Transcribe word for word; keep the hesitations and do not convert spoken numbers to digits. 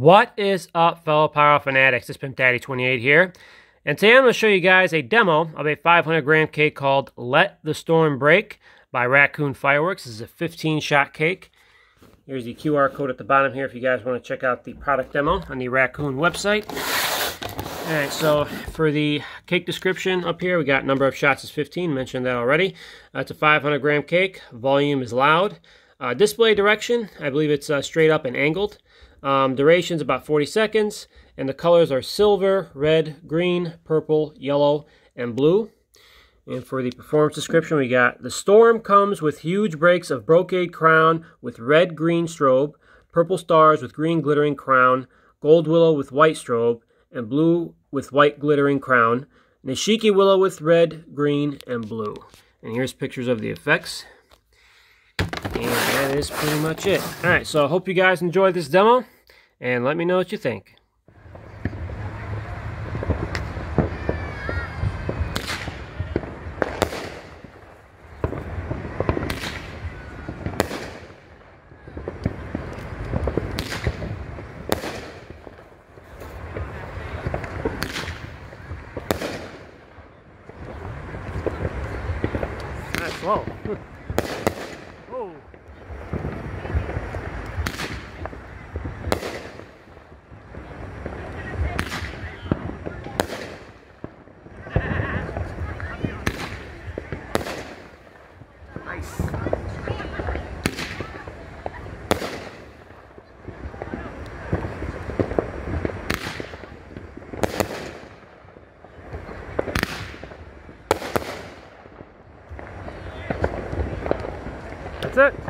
What is up, fellow power fanatics? It's Pimp Daddy twenty-eight here, and today I'm going to show you guys a demo of a five hundred gram cake called Let the Storm Break by Raccoon Fireworks. This is a fifteen shot cake. Here's the Q R code at the bottom here if you guys want to check out the product demo on the Raccoon website. Alright, so for the cake description up here, we got number of shots is fifteen, mentioned that already. Uh, it's a five hundred gram cake, volume is loud. Uh, display direction, I believe it's uh, straight up and angled. Um, duration is about forty seconds, and the colors are silver, red, green, purple, yellow, and blue. And for the performance description, we got the storm comes with huge breaks of brocade crown with red green strobe, purple stars with green glittering crown, gold willow with white strobe, and blue with white glittering crown, Nishiki willow with red, green, and blue. And here's pictures of the effects. And that is pretty much it. Alright, so I hope you guys enjoyed this demo, and let me know what you think. That's whoa. Whoa. That's it.